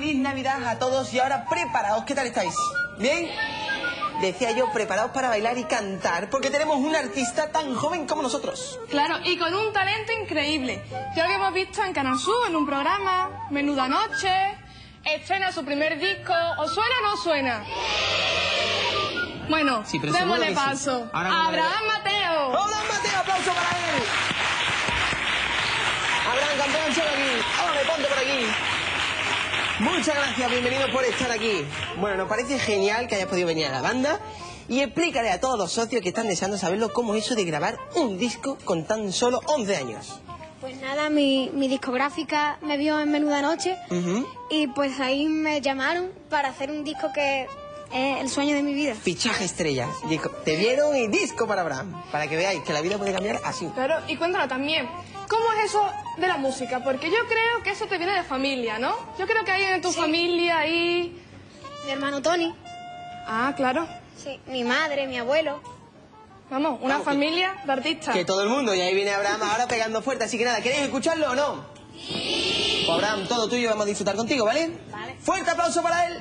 feliz Navidad a todos y ahora preparaos. ¿Qué tal estáis? ¿Bien? Decía yo, preparaos para bailar y cantar, porque tenemos un artista tan joven como nosotros. Claro, y con un talento increíble. Ya lo hemos visto en Canal Sur, en un programa, Menuda Noche, estrena su primer disco. ¿Os suena o no suena? Bueno, sí, démosle paso. Sí. Abraham Mateo. ¡Abraham Mateo! ¡Aplauso para él! Abraham, campeón, solo aquí. ¡Ahora me ponte por aquí! Muchas gracias, bienvenidos por estar aquí. Bueno, nos parece genial que hayas podido venir a la banda y explícale a todos los socios que están deseando saberlo cómo es eso de grabar un disco con tan solo 11 años. Pues nada, mi discográfica me vio en Menuda Noche y pues ahí me llamaron para hacer un disco que es el sueño de mi vida. Fichaje estrella. Te vieron y disco para Abraham, para que veáis que la vida puede cambiar así. Claro, y cuéntanos también, ¿cómo es eso de la música? Porque yo creo que eso te viene de familia, ¿no? Yo creo que hay en tu familia ahí... Mi hermano Tony. Ah, claro. Sí, mi madre, mi abuelo. Vamos, una familia de artistas. Que todo el mundo, y ahí viene Abraham ahora pegando fuerte, así que nada, ¿queréis escucharlo o no? Sí. Pues Abraham, todo tuyo, vamos a disfrutar contigo, ¿vale? Vale. Fuerte aplauso para él.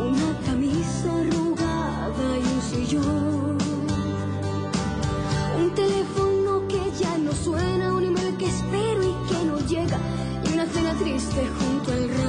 Una camisa arrugada y un sillón, un teléfono que ya no suena, un email que espero y que no llega, y una cena triste junto al río.